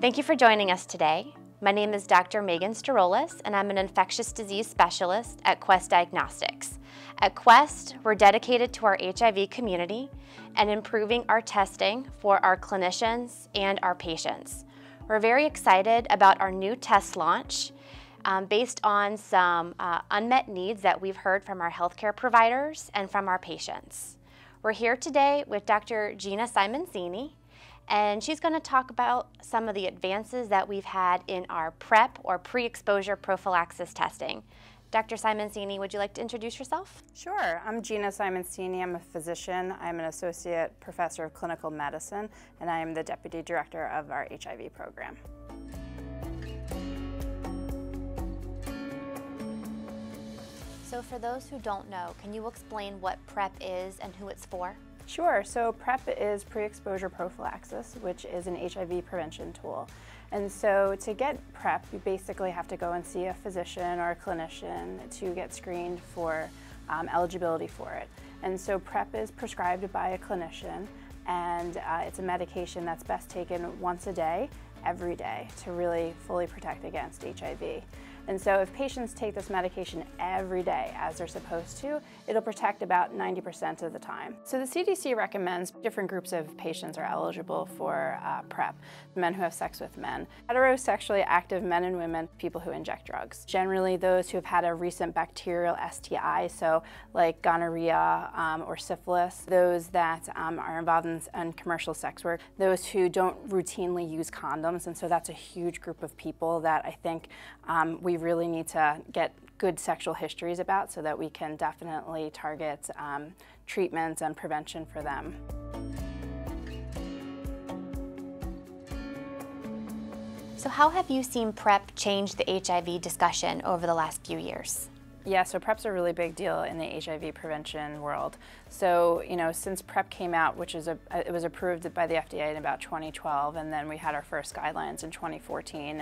Thank you for joining us today. My name is Dr. Megan Starolis, and I'm an infectious disease specialist at Quest Diagnostics. At Quest, we're dedicated to our HIV community and improving our testing for our clinicians and our patients. We're very excited about our new test launch based on some unmet needs that we've heard from our healthcare providers and from our patients. We're here today with Dr. Gina Simoncini, and she's going to talk about some of the advances that we've had in our PrEP or pre-exposure prophylaxis testing. Dr. Simoncini, would you like to introduce yourself? Sure. I'm Gina Simoncini. I'm a physician. I'm an associate professor of clinical medicine, and I am the deputy director of our HIV program. So for those who don't know, can you explain what PrEP is and who it's for? Sure. So PrEP is pre-exposure prophylaxis, which is an HIV prevention tool. And so to get PrEP, you basically have to go and see a physician or a clinician to get screened for eligibility for it. And so PrEP is prescribed by a clinician, and it's a medication that's best taken once a day, every day, to really fully protect against HIV. And so if patients take this medication every day as they're supposed to, it'll protect about 90% of the time. So the CDC recommends different groups of patients are eligible for PrEP. Men who have sex with men, heterosexually active men and women, people who inject drugs. Generally those who have had a recent bacterial STI, so like gonorrhea or syphilis, those that are involved in commercial sex work, those who don't routinely use condoms, and so that's a huge group of people that I think we really need to get good sexual histories about so that we can definitely target treatments and prevention for them. So how have you seen PrEP change the HIV discussion over the last few years? Yeah, so PrEP's a really big deal in the HIV prevention world. So, you know, since PrEP came out, which is it was approved by the FDA in about 2012, and then we had our first guidelines in 2014,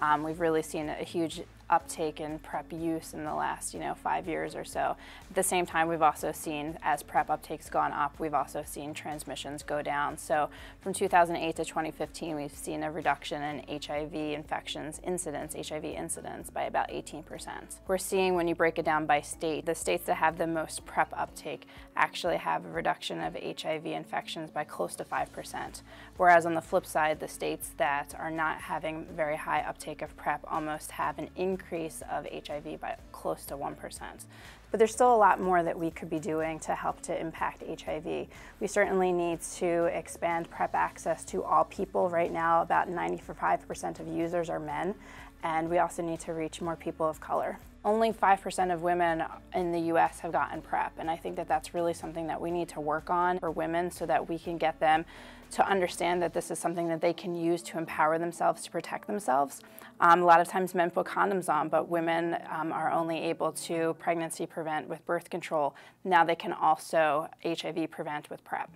and we've really seen a huge uptake in PrEP use in the last, 5 years or so. At the same time, we've also seen, as PrEP uptake's gone up, we've also seen transmissions go down. So from 2008 to 2015, we've seen a reduction in HIV infections incidence, HIV incidence by about 18%. We're seeing, when you break it down by state, the states that have the most PrEP uptake actually have a reduction of HIV infections by close to 5%. Whereas on the flip side, the states that are not having very high uptake of PrEP almost have an increase of HIV by close to 1%. But there's still a lot more that we could be doing to help to impact HIV. We certainly need to expand PrEP access to all people. Right now, about 95% of users are men, and we also need to reach more people of color. Only 5% of women in the US have gotten PrEP, and I think that that's really something that we need to work on for women so that we can get them to understand that this is something that they can use to empower themselves, to protect themselves. A lot of times men put condoms on, but women are only able to pregnancy prevent with birth control. Now they can also HIV prevent with PrEP.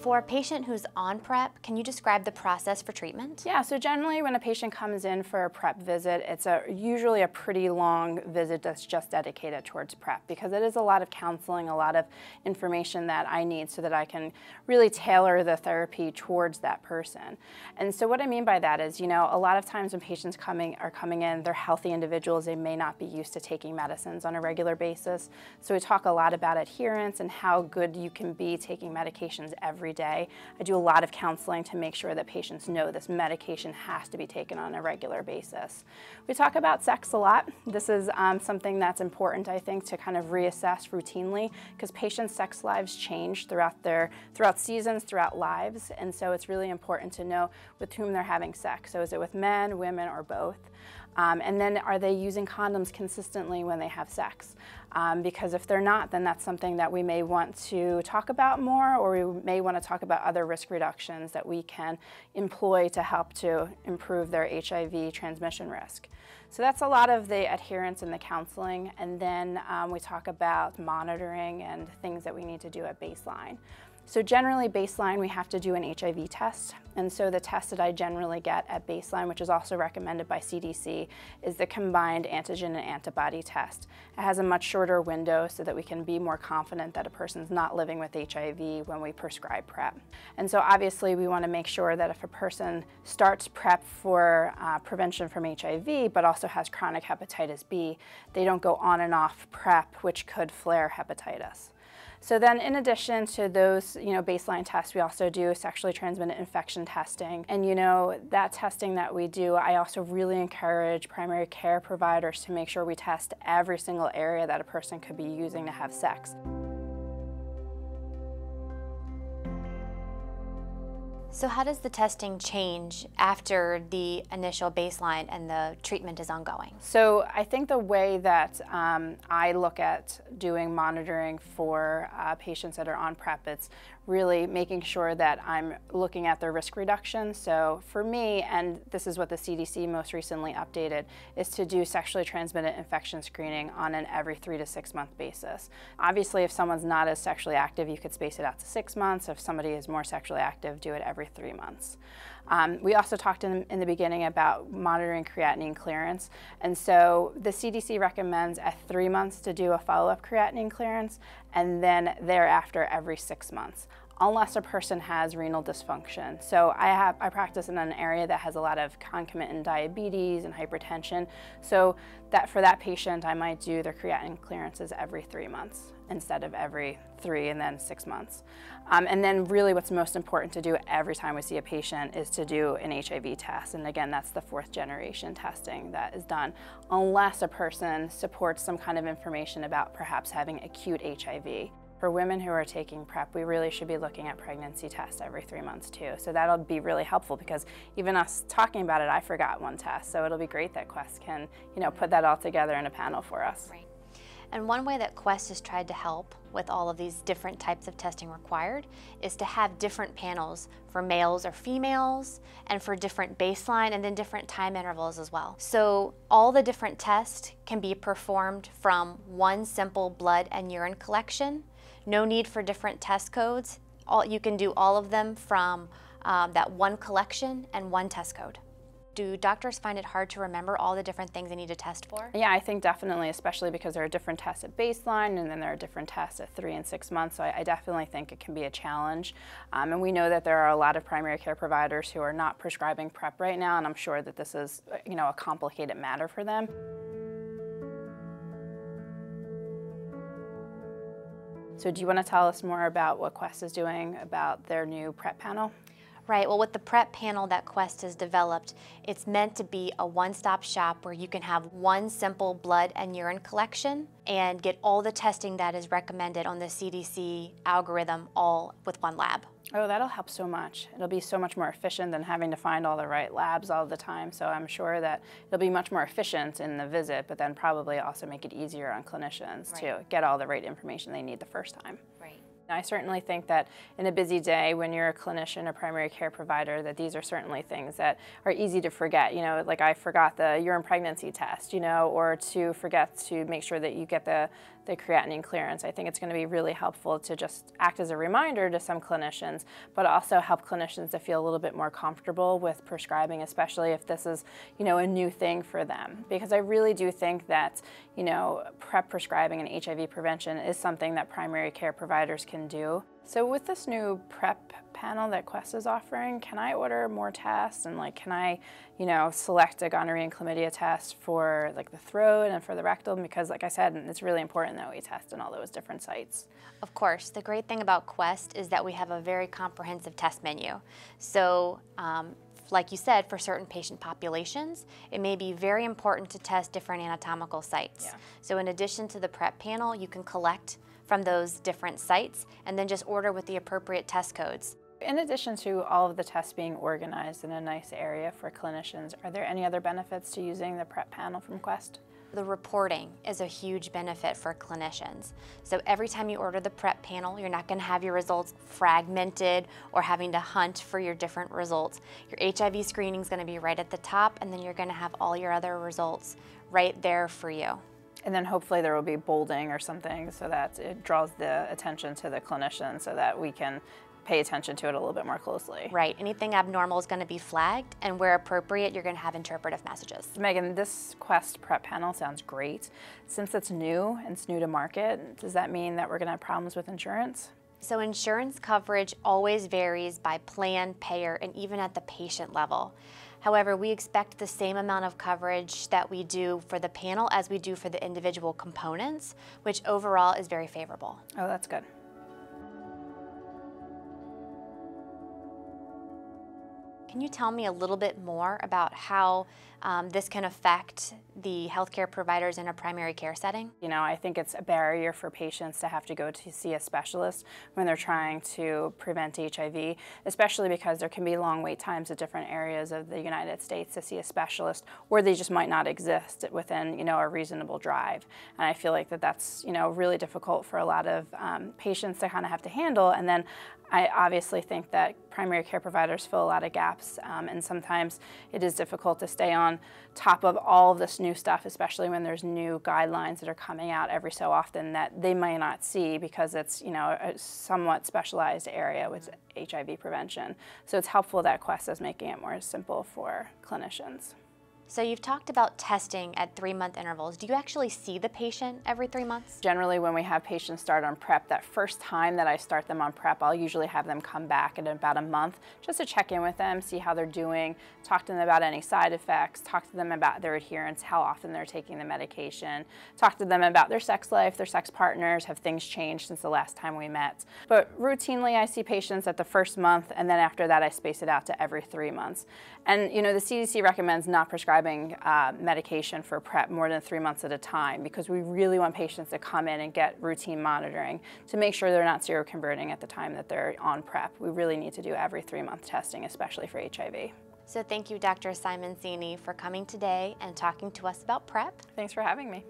For a patient who's on PrEP, can you describe the process for treatment? Yeah, so generally when a patient comes in for a PrEP visit, it's usually a pretty long visit that's just dedicated towards PrEP, because it is a lot of counseling, a lot of information that I need so that I can really tailor the therapy towards that person. And so what I mean by that is, a lot of times when patients are coming in, they're healthy individuals, they may not be used to taking medicines on a regular basis. So we talk a lot about adherence and how good you can be taking medications every day. I do a lot of counseling to make sure that patients know this medication has to be taken on a regular basis. We talk about sex a lot. This is something that's important, I think, to kind of reassess routinely, because patients' sex lives change throughout seasons, throughout lives, and so it's really important to know with whom they're having sex. So is it with men, women, or both? And then are they using condoms consistently when they have sex? Because if they're not, then that's something that we may want to talk about more, or we may want to talk about other risk reductions that we can employ to help to improve their HIV transmission risk. So that's a lot of the adherence and the counseling. And then we talk about monitoring and things that we need to do at baseline. So generally baseline, we have to do an HIV test. And so the test that I generally get at baseline, which is also recommended by CDC, is the combined antigen and antibody test. It has a much shorter window so that we can be more confident that a person's not living with HIV when we prescribe PrEP. And so obviously we want to make sure that if a person starts PrEP for prevention from HIV, but also has chronic hepatitis B, they don't go on and off PrEP, which could flare hepatitis. So then in addition to those baseline tests, we also do sexually transmitted infection testing. And that testing that we do, I also really encourage primary care providers to make sure we test every single area that a person could be using to have sex. So how does the testing change after the initial baseline and the treatment is ongoing? So I think the way that I look at doing monitoring for patients that are on PrEP, it's really making sure that I'm looking at their risk reduction. So for me, and this is what the CDC most recently updated, is to do sexually transmitted infection screening on an every 3 to 6 month basis. Obviously, if someone's not as sexually active, you could space it out to 6 months. If somebody is more sexually active, do it every 3 months. We also talked in the beginning about monitoring creatinine clearance. And so the CDC recommends at 3 months to do a follow-up creatinine clearance, and then thereafter every 6 months, unless a person has renal dysfunction. So I practice in an area that has a lot of concomitant diabetes and hypertension. So that for that patient, I might do their creatinine clearances every 3 months instead of every 3 and then 6 months. And then really what's most important to do every time we see a patient is to do an HIV test. And again, that's the 4th generation testing that is done, unless a person supports some kind of information about perhaps having acute HIV. For women who are taking PrEP, we really should be looking at pregnancy tests every 3 months too. So that'll be really helpful, because even us talking about it, I forgot one test. So it'll be great that Quest can, put that all together in a panel for us. Right. And one way that Quest has tried to help with all of these different types of testing required is to have different panels for males or females, and for different baseline and then different time intervals as well. So all the different tests can be performed from one simple blood and urine collection. No need for different test codes. You can do all of them from that one collection and one test code. Do doctors find it hard to remember all the different things they need to test for? Yeah, I think definitely, especially because there are different tests at baseline, and then there are different tests at 3 and 6 months. So I definitely think it can be a challenge. And we know that there are a lot of primary care providers who are not prescribing PrEP right now, and I'm sure that this is, a complicated matter for them. So do you want to tell us more about what Quest is doing about their new PrEP panel? Right, well with the PrEP panel that Quest has developed, it's meant to be a one-stop shop where you can have one simple blood and urine collection and get all the testing that is recommended on the CDC algorithm all with one lab. Oh, that'll help so much. It'll be so much more efficient than having to find all the right labs all the time. So I'm sure that it'll be much more efficient in the visit, but then probably also make it easier on clinicians to get all the right information they need the first time. Right. I certainly think that in a busy day, when you're a clinician or primary care provider, that these are certainly things that are easy to forget. Like I forgot the urine pregnancy test, or to forget to make sure that you get the creatinine clearance. I think it's going to be really helpful to just act as a reminder to some clinicians, but also help clinicians to feel a little bit more comfortable with prescribing, especially if this is, a new thing for them. Because I really do think that, PrEP prescribing and HIV prevention is something that primary care providers can do. So with this new PrEP panel that Quest is offering, can I order more tests, and can I, select a gonorrhea and chlamydia test for the throat and for the rectum? Because like I said, it's really important that we test in all those different sites. Of course, the great thing about Quest is that we have a very comprehensive test menu. So like you said, for certain patient populations, it may be very important to test different anatomical sites. Yeah. So in addition to the PrEP panel, you can collect from those different sites and then just order with the appropriate test codes. In addition to all of the tests being organized in a nice area for clinicians, are there any other benefits to using the PrEP panel from Quest? The reporting is a huge benefit for clinicians. So every time you order the PrEP panel, you're not going to have your results fragmented or having to hunt for your different results. Your HIV screening is going to be right at the top, and then you're going to have all your other results right there for you. And then hopefully there will be bolding or something so that it draws the attention to the clinician so that we can pay attention to it a little bit more closely. Right, anything abnormal is going to be flagged, and where appropriate, you're going to have interpretive messages. Megan, this Quest Prep panel sounds great. Since it's new and it's new to market, does that mean that we're going to have problems with insurance? So insurance coverage always varies by plan, payer, and even at the patient level. However, we expect the same amount of coverage that we do for the panel as we do for the individual components, which overall is very favorable. Oh, that's good. Can you tell me a little bit more about how this can affect the healthcare providers in a primary care setting? You know, I think it's a barrier for patients to have to go to see a specialist when they're trying to prevent HIV, especially because there can be long wait times at different areas of the United States to see a specialist, or they just might not exist within, you know, a reasonable drive. And I feel like that's, you know, really difficult for a lot of patients to kind of have to handle. And then I obviously think that primary care providers fill a lot of gaps, and sometimes it is difficult to stay on top of all of this new stuff, especially when there's new guidelines that are coming out every so often that they might not see because it's, you know, a somewhat specialized area with HIV prevention. So it's helpful that Quest is making it more simple for clinicians. So you've talked about testing at 3-month intervals. Do you actually see the patient every 3 months? Generally, when we have patients start on PrEP, that first time that I start them on PrEP, I'll usually have them come back in about a month just to check in with them, see how they're doing, talk to them about any side effects, talk to them about their adherence, how often they're taking the medication, talk to them about their sex life, their sex partners, have things changed since the last time we met. But routinely, I see patients at the first month, and then after that, I space it out to every 3 months. And you know, the CDC recommends not prescribing medication for PrEP more than 3 months at a time because we really want patients to come in and get routine monitoring to make sure they're not seroconverting at the time that they're on PrEP. We really need to do every 3-month testing, especially for HIV. So thank you, Dr. Simoncini, for coming today and talking to us about PrEP. Thanks for having me.